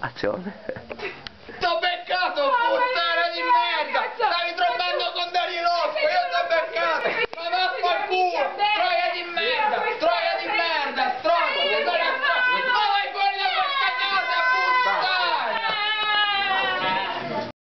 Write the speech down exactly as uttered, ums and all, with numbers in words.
Azione.